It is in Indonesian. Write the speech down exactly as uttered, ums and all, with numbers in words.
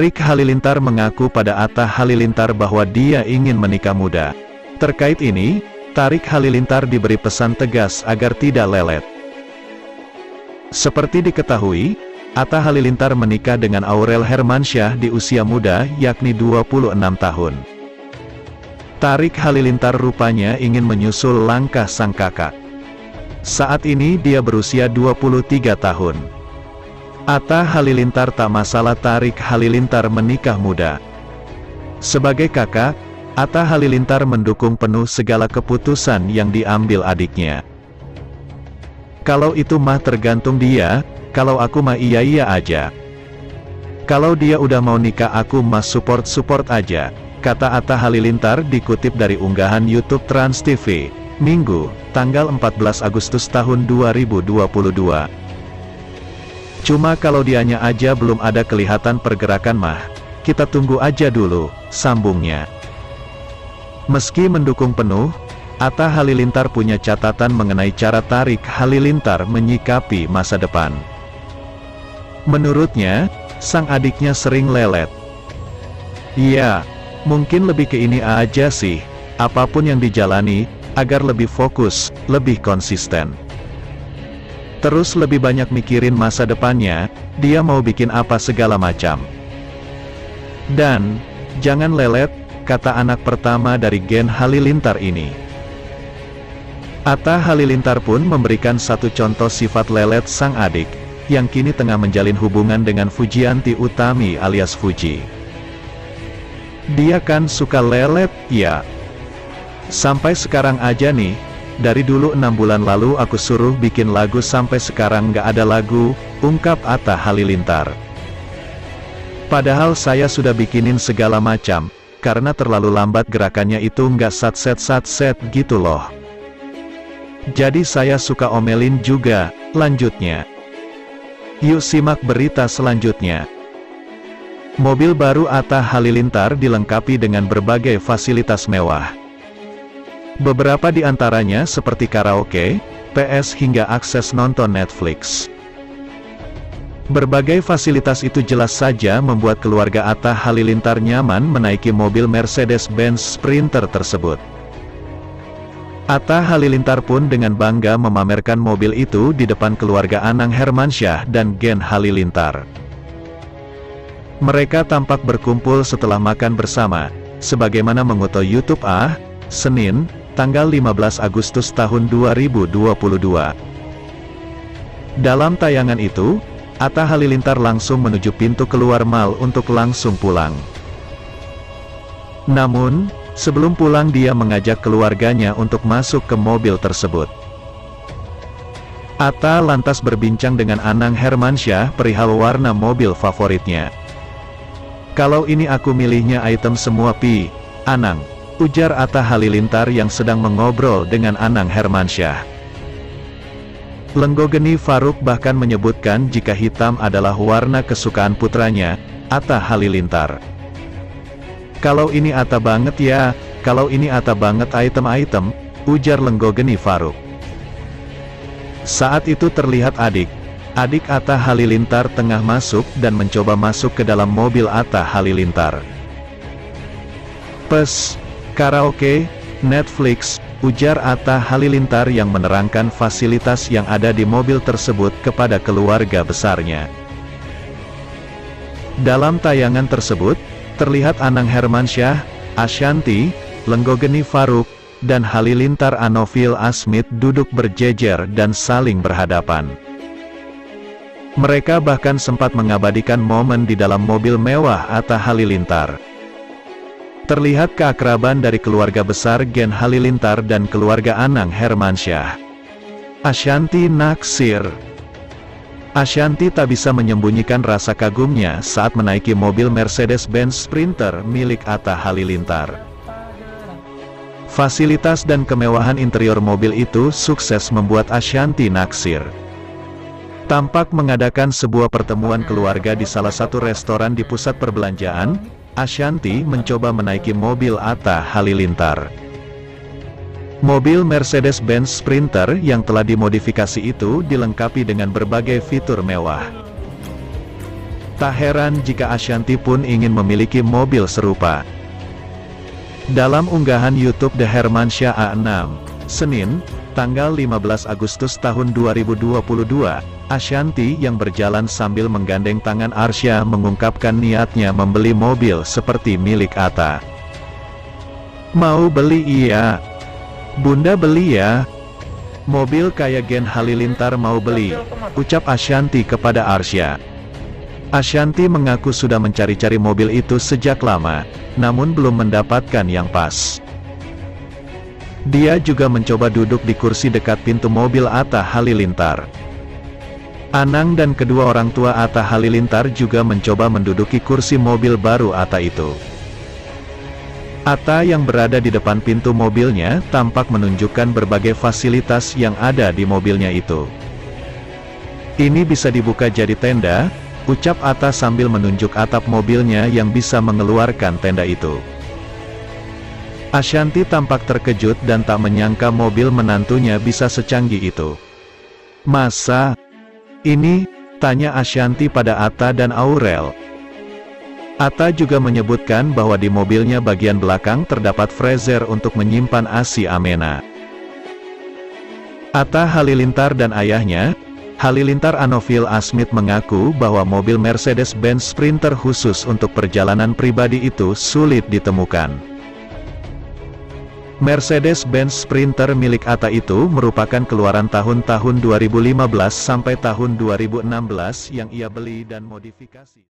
Thariq Halilintar mengaku pada Atta Halilintar bahwa dia ingin menikah muda. Terkait ini, Thariq Halilintar diberi pesan tegas agar tidak lelet. Seperti diketahui, Atta Halilintar menikah dengan Aurel Hermansyah di usia muda, yakni dua puluh enam tahun. Thariq Halilintar rupanya ingin menyusul langkah sang kakak. Saat ini dia berusia dua puluh tiga tahun. Atta Halilintar tak masalah Thariq Halilintar menikah muda. Sebagai kakak, Atta Halilintar mendukung penuh segala keputusan yang diambil adiknya. Kalau itu mah tergantung dia, kalau aku mah iya-iya aja. Kalau dia udah mau nikah aku mah support-support aja, kata Atta Halilintar dikutip dari unggahan YouTube TransTV, Minggu, tanggal empat belas Agustus tahun dua ribu dua puluh dua. Cuma kalau dianya aja belum ada kelihatan pergerakan mah, kita tunggu aja dulu, sambungnya. Meski mendukung penuh, Atta Halilintar punya catatan mengenai cara Thariq Halilintar menyikapi masa depan. Menurutnya, sang adiknya sering lelet. Iya, mungkin lebih ke ini aja sih, apapun yang dijalani, agar lebih fokus, lebih konsisten. Terus lebih banyak mikirin masa depannya, dia mau bikin apa segala macam. Dan, jangan lelet, kata anak pertama dari Gen Halilintar ini. Atta Halilintar pun memberikan satu contoh sifat lelet sang adik, yang kini tengah menjalin hubungan dengan Fujianti Utami alias Fuji. Dia kan suka lelet, ya. Sampai sekarang aja nih. Dari dulu enam bulan lalu aku suruh bikin lagu sampai sekarang nggak ada lagu, ungkap Atta Halilintar. Padahal saya sudah bikinin segala macam, karena terlalu lambat gerakannya itu nggak satset-satset gitu loh. Jadi saya suka omelin juga, lanjutnya. Yuk simak berita selanjutnya. Mobil baru Atta Halilintar dilengkapi dengan berbagai fasilitas mewah. Beberapa di antaranya seperti karaoke, P S hingga akses nonton Netflix. Berbagai fasilitas itu jelas saja membuat keluarga Atta Halilintar nyaman menaiki mobil Mercedes-Benz Sprinter tersebut. Atta Halilintar pun dengan bangga memamerkan mobil itu di depan keluarga Anang Hermansyah dan Gen Halilintar. Mereka tampak berkumpul setelah makan bersama, sebagaimana mengutip YouTube ah, Senin, tanggal lima belas Agustus tahun dua ribu dua puluh dua. Dalam tayangan itu, Atta Halilintar langsung menuju pintu keluar mal untuk langsung pulang. Namun, sebelum pulang dia mengajak keluarganya untuk masuk ke mobil tersebut. Atta lantas berbincang dengan Anang Hermansyah perihal warna mobil favoritnya. Kalau ini aku milihnya item semua pi, Anang, ujar Atta Halilintar yang sedang mengobrol dengan Anang Hermansyah. Lenggogeni Faruk bahkan menyebutkan jika hitam adalah warna kesukaan putranya, Atta Halilintar. Kalau ini Atta banget ya, kalau ini Atta banget item-item, ujar Lenggogeni Faruk. Saat itu terlihat adik, adik Atta Halilintar tengah masuk dan mencoba masuk ke dalam mobil Atta Halilintar. Pes. Karaoke, Netflix, ujar Atta Halilintar yang menerangkan fasilitas yang ada di mobil tersebut kepada keluarga besarnya. Dalam tayangan tersebut, terlihat Anang Hermansyah, Ashanti, Lenggogeni Faruk, dan Halilintar Anofil Asmit duduk berjejer dan saling berhadapan. Mereka bahkan sempat mengabadikan momen di dalam mobil mewah Atta Halilintar. Terlihat keakraban dari keluarga besar Gen Halilintar dan keluarga Anang Hermansyah. Ashanti naksir. Ashanti tak bisa menyembunyikan rasa kagumnya saat menaiki mobil Mercedes-Benz Sprinter milik Atta Halilintar. Fasilitas dan kemewahan interior mobil itu sukses membuat Ashanti naksir. Tampak mengadakan sebuah pertemuan keluarga di salah satu restoran di pusat perbelanjaan, Ashanti mencoba menaiki mobil Atta Halilintar. Mobil Mercedes-Benz Sprinter yang telah dimodifikasi itu dilengkapi dengan berbagai fitur mewah. Tak heran jika Ashanti pun ingin memiliki mobil serupa. Dalam unggahan YouTube The Hermansyah A enam, Senin, tanggal lima belas Agustus tahun dua ribu dua puluh dua, Ashanti yang berjalan sambil menggandeng tangan Arsya mengungkapkan niatnya membeli mobil seperti milik Atta. "Mau beli iya? Bunda beli ya? Mobil kayak Gen Halilintar mau beli," ucap Ashanti kepada Arsya. Ashanti mengaku sudah mencari-cari mobil itu sejak lama, namun belum mendapatkan yang pas. Dia juga mencoba duduk di kursi dekat pintu mobil Atta Halilintar. Anang dan kedua orang tua Atta Halilintar juga mencoba menduduki kursi mobil baru Atta itu. Atta yang berada di depan pintu mobilnya tampak menunjukkan berbagai fasilitas yang ada di mobilnya itu. "Ini bisa dibuka jadi tenda," ucap Atta sambil menunjuk atap mobilnya yang bisa mengeluarkan tenda itu. Ashanti tampak terkejut dan tak menyangka mobil menantunya bisa secanggih itu. "Masa? Ini?" tanya Ashanti pada Atta dan Aurel. Atta juga menyebutkan bahwa di mobilnya bagian belakang terdapat freezer untuk menyimpan A S I Amena. Atta Halilintar dan ayahnya, Halilintar Anofil Asmit, mengaku bahwa mobil Mercedes-Benz Sprinter khusus untuk perjalanan pribadi itu sulit ditemukan. Mercedes-Benz Sprinter milik Atta itu merupakan keluaran tahun-tahun dua ribu lima belas sampai tahun dua ribu enam belas yang ia beli dan modifikasi.